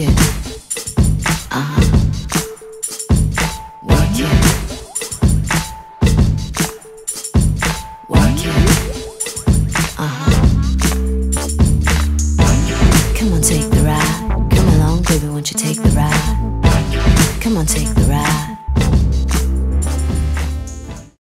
it. Work it. Work it. Come on, take the ride. Come along, baby, won't you take the ride? Come on, take the ride.